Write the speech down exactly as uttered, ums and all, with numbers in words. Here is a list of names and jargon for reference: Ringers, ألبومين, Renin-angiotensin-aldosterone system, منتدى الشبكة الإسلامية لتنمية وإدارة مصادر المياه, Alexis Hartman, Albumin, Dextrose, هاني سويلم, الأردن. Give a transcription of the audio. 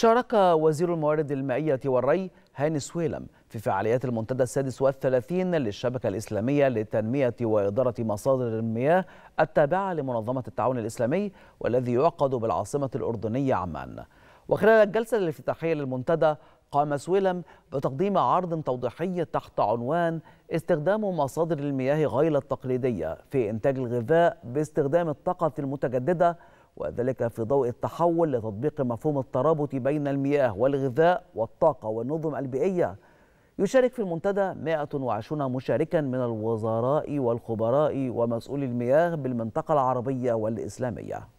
شارك وزير الموارد المائية والري هاني سويلم في فعاليات المنتدى السادس والثلاثين للشبكة الإسلامية لتنمية وإدارة مصادر المياه التابعة لمنظمة التعاون الإسلامي والذي يعقد بالعاصمة الأردنية عمان. وخلال الجلسة الافتتاحية للمنتدى قام سويلم بتقديم عرض توضيحي تحت عنوان استخدام مصادر المياه غير التقليدية في إنتاج الغذاء باستخدام الطاقة المتجددة، وذلك في ضوء التحول لتطبيق مفهوم الترابط بين المياه والغذاء والطاقة والنظم البيئية. يشارك في المنتدى مئة وعشرين مشاركا من الوزراء والخبراء ومسؤولي المياه بالمنطقة العربية والإسلامية.